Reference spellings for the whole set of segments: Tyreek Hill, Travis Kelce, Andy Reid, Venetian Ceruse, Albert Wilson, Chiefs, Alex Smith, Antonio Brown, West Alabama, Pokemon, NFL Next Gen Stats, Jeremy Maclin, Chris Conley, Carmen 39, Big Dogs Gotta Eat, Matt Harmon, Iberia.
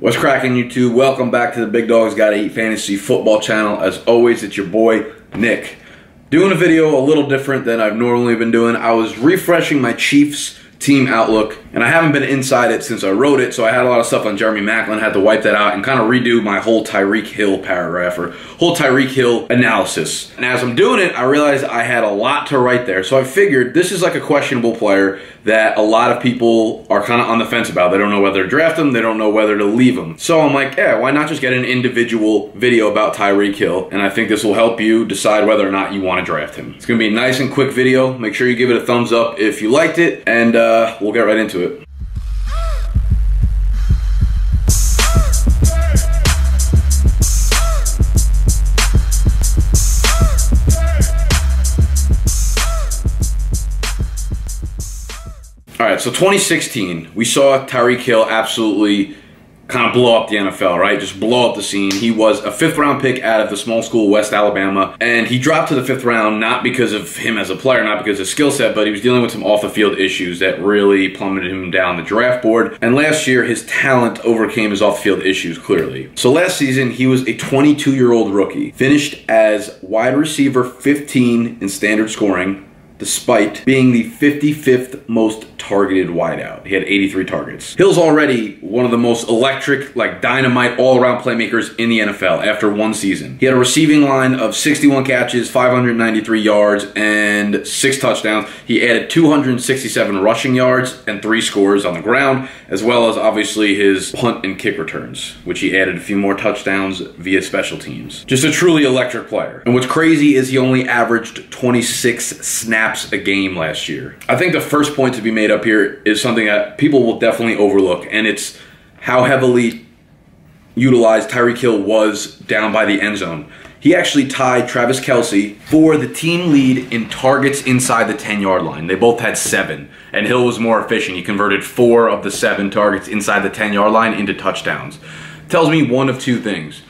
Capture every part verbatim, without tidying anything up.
What's cracking, YouTube? Welcome back to the Big Dogs Gotta Eat Fantasy Football channel. As always, it's your boy, Nick. Doing a video a little different than I've normally been doing. I was refreshing my Chiefs team outlook, and I haven't been inside it since I wrote it, so I had a lot of stuff on Jeremy Maclin, had to wipe that out and kind of redo my whole Tyreek Hill paragraph or whole Tyreek Hill analysis. And as I'm doing it, I realized I had a lot to write there, so I figured this is like a questionable player that a lot of people are kind of on the fence about. They don't know whether to draft them, they don't know whether to leave them. So I'm like, yeah, why not just get an individual video about Tyreek Hill, and I think this will help you decide whether or not you want to draft him. It's gonna be a nice and quick video. Make sure you give it a thumbs up if you liked it, and uh, Uh, we'll get right into it. All right, so twenty sixteen, we saw Tyreek Hill absolutely kind of blow up the N F L, right? Just blow up the scene. He was a fifth round pick out of the small school West Alabama, and he dropped to the fifth round not because of him as a player, not because of his skill set, but he was dealing with some off the field issues that really plummeted him down the draft board. And last year, his talent overcame his off the field issues clearly. So last season, he was a twenty-two year old rookie, finished as wide receiver fifteen in standard scoring, despite being the fifty-fifth most targeted wideout. He had eighty-three targets. Hill's already one of the most electric, like dynamite, all-around playmakers in the N F L after one season. He had a receiving line of sixty-one catches, five hundred ninety-three yards, and six touchdowns. He added two hundred sixty-seven rushing yards and three scores on the ground, as well as obviously his punt and kick returns, which he added a few more touchdowns via special teams. Just a truly electric player. And what's crazy is he only averaged twenty-six snaps a game last year. I think the first point to be made up here is something that people will definitely overlook, and it's how heavily utilized Tyreek Hill was down by the end zone. He actually tied Travis Kelce for the team lead in targets inside the ten yard line. They both had seven, and Hill was more efficient. He converted four of the seven targets inside the ten yard line into touchdowns. Tells me one of two things.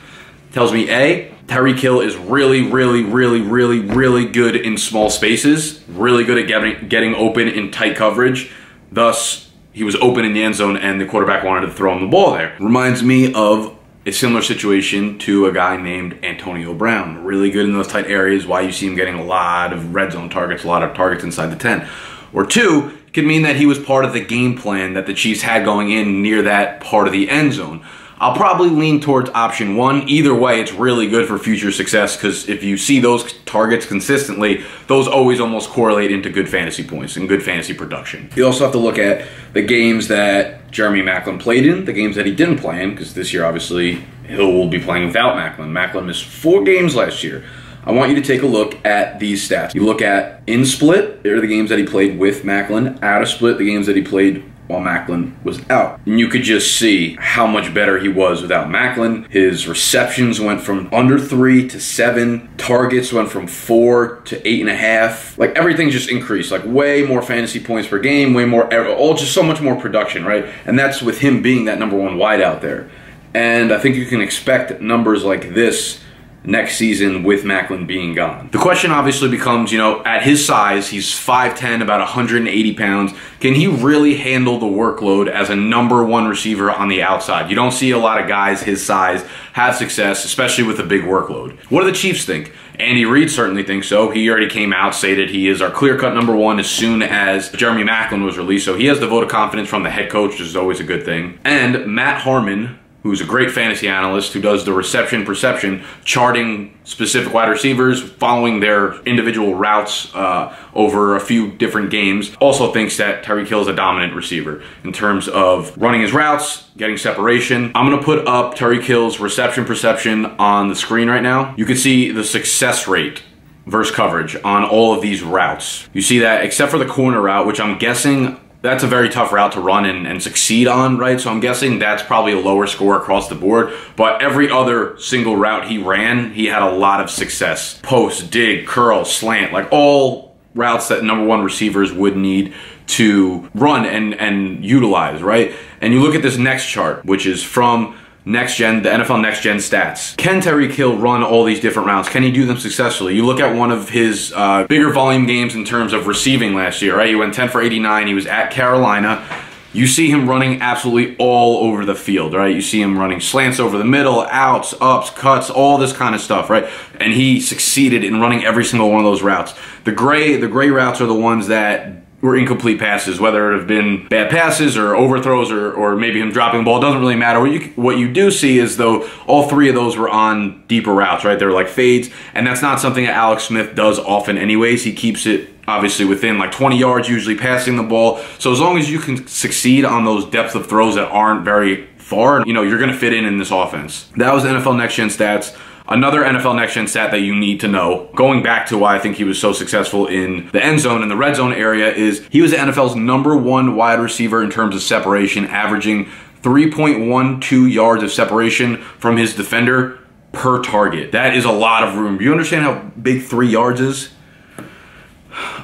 Tells me A, Tyreek Hill is really, really, really, really, really good in small spaces, really good at getting, getting open in tight coverage. Thus, he was open in the end zone and the quarterback wanted to throw him the ball there. Reminds me of a similar situation to a guy named Antonio Brown. Really good in those tight areas, why you see him getting a lot of red zone targets, a lot of targets inside the ten. Or two, it could mean that he was part of the game plan that the Chiefs had going in near that part of the end zone. I'll probably lean towards option one. Either way, it's really good for future success, because if you see those targets consistently, those always almost correlate into good fantasy points and good fantasy production. You also have to look at the games that Jeremy Maclin played in, the games that he didn't play in, because this year, obviously, Hill will be playing without Maclin. Maclin missed four games last year. I want you to take a look at these stats. You look at in split, they're the games that he played with Maclin. Out of split, the games that he played while Maclin was out. And you could just see how much better he was without Maclin. His receptions went from under three to seven. Targets went from four to eight and a half. Like, everything just increased. Like, way more fantasy points per game, way more, all just so much more production, right? And that's with him being that number one wide out there. And I think you can expect numbers like this next season with Maclin being gone. The question obviously becomes, you know, at his size, he's five ten, about one hundred eighty pounds, can he really handle the workload as a number one receiver on the outside? You don't see a lot of guys his size have success, especially with a big workload. What do the Chiefs think? Andy Reid certainly thinks so. He already came out, stated he is our clear-cut number one as soon as Jeremy Maclin was released, so he has the vote of confidence from the head coach, which is always a good thing. And Matt Harmon, who's a great fantasy analyst who does the reception perception, charting specific wide receivers, following their individual routes uh, over a few different games, also thinks that Tyreek Hill is a dominant receiver in terms of running his routes, getting separation. I'm gonna put up Tyreek Hill's reception perception on the screen right now. You can see the success rate versus coverage on all of these routes. You see that except for the corner route, which I'm guessing that's a very tough route to run and, and succeed on, right? So I'm guessing that's probably a lower score across the board, but every other single route he ran, he had a lot of success. Post, dig, curl, slant, like all routes that number one receivers would need to run and, and utilize, right? And you look at this next chart, which is from Next Gen, the N F L Next Gen Stats. Can Tyreek Hill run all these different routes? Can he do them successfully? You look at one of his uh, bigger volume games in terms of receiving last year, right? He went ten for eighty-nine. He was at Carolina. you see him running absolutely all over the field, right? You see him running slants over the middle, outs, ups, cuts, all this kind of stuff, right? And he succeeded in running every single one of those routes. The gray, the gray routes are the ones that were incomplete passes, whether it have been bad passes or overthrows or, or maybe him dropping the ball. It doesn't really matter. What you, what you do see is, though, all three of those were on deeper routes, right? They were like fades, and that's not something that Alex Smith does often anyways. He keeps it, obviously, within like twenty yards, usually passing the ball. So as long as you can succeed on those depth of throws that aren't very far, you know, you're going to fit in in this offense. That was N F L Next Gen Stats. Another N F L Next Gen stat that you need to know, going back to why I think he was so successful in the end zone and the red zone area, is he was the N F L's number one wide receiver in terms of separation, averaging three point one two yards of separation from his defender per target. That is a lot of room. Do you understand how big three yards is?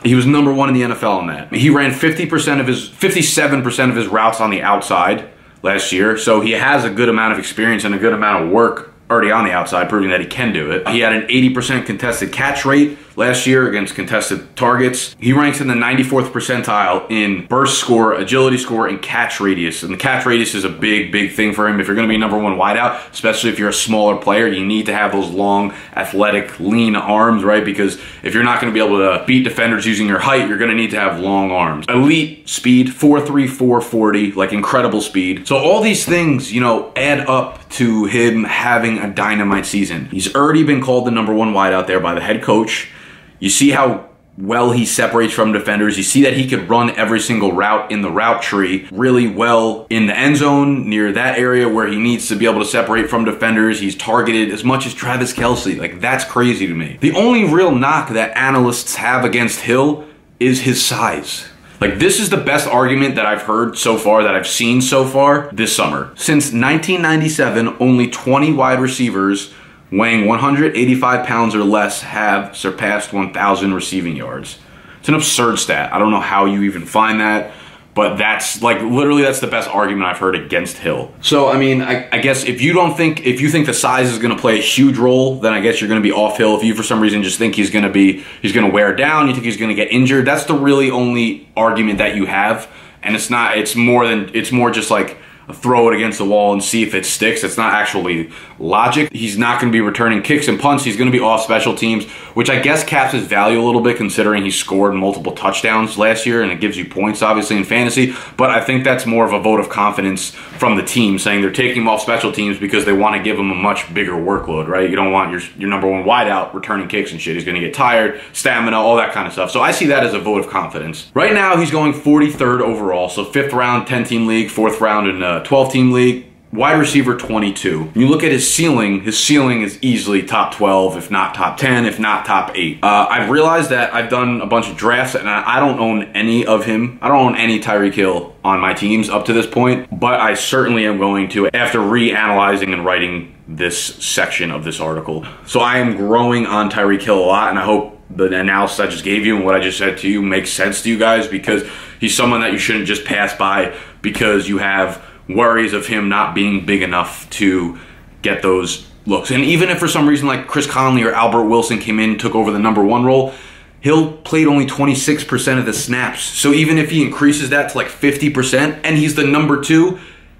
He was number one in the N F L on that. He ran fifty percent of his, fifty-seven percent of his routes on the outside last year, so he has a good amount of experience and a good amount of work already on the outside, proving that he can do it. He had an eighty percent contested catch rate last year against contested targets. He ranks in the ninety-fourth percentile in burst score, agility score, and catch radius. And the catch radius is a big, big thing for him. If you're going to be number one wideout, especially if you're a smaller player, you need to have those long, athletic, lean arms, right? Because if you're not going to be able to beat defenders using your height, you're going to need to have long arms. Elite speed, four three, four forty, like incredible speed. So all these things, you know, add up to him having a dynamite season. He's already been called the number one wideout there by the head coach. You see how well he separates from defenders. You see that he could run every single route in the route tree really well in the end zone, near that area where he needs to be able to separate from defenders. He's targeted as much as Travis Kelce. Like, that's crazy to me. The only real knock that analysts have against Hill is his size. Like, this is the best argument that I've heard so far, that I've seen so far this summer. Since nineteen ninety-seven, only twenty wide receivers weighing one hundred eighty-five pounds or less have surpassed one thousand receiving yards. It's an absurd stat. I don't know how you even find that, but that's like, literally, that's the best argument I've heard against Hill. So, I mean, I, I guess if you don't think, if you think the size is gonna play a huge role, then I guess you're gonna be off Hill. If you, for some reason, just think he's gonna be, he's gonna wear down, you think he's gonna get injured, that's the really only argument that you have. And it's not, it's more than, it's more just like, throw it against the wall and see if it sticks. It's not actually logic. He's not going to be returning kicks and punts. He's going to be off special teams, which I guess caps his value a little bit, considering he scored multiple touchdowns last year, and it gives you points, obviously, in fantasy. But I think that's more of a vote of confidence from the team, saying they're taking him off special teams because they want to give him a much bigger workload, right? You don't want your, your number one wideout returning kicks and shit. He's going to get tired, stamina, all that kind of stuff. So I see that as a vote of confidence. Right now, he's going forty-third overall, so fifth round, ten-team league, fourth round, and uh, twelve-team league, wide receiver twenty-two. You look at his ceiling, his ceiling is easily top twelve, if not top ten, if not top eight. Uh, I've realized that I've done a bunch of drafts, and I, I don't own any of him. I don't own any Tyreek Hill on my teams up to this point, but I certainly am going to after reanalyzing and writing this section of this article. So I am growing on Tyreek Hill a lot, and I hope the analysis I just gave you and what I just said to you makes sense to you guys, because he's someone that you shouldn't just pass by because you have worries of him not being big enough to get those looks. And even if for some reason like Chris Conley or Albert Wilson came in and took over the number one role, Hill played only twenty-six percent of the snaps. So even if he increases that to like fifty percent and he's the number two,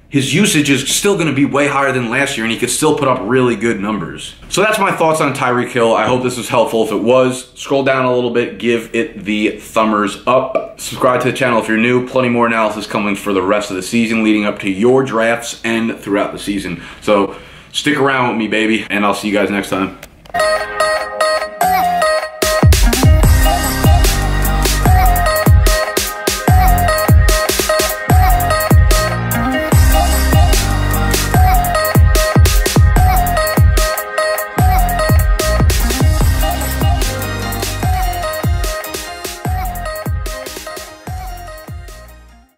his usage is still going to be way higher than last year, and he could still put up really good numbers. So that's my thoughts on Tyreek Hill. I hope this was helpful. If it was, scroll down a little bit, give it the thumbs up. Subscribe to the channel if you're new. Plenty more analysis coming for the rest of the season, leading up to your drafts and throughout the season. So stick around with me, baby, and I'll see you guys next time.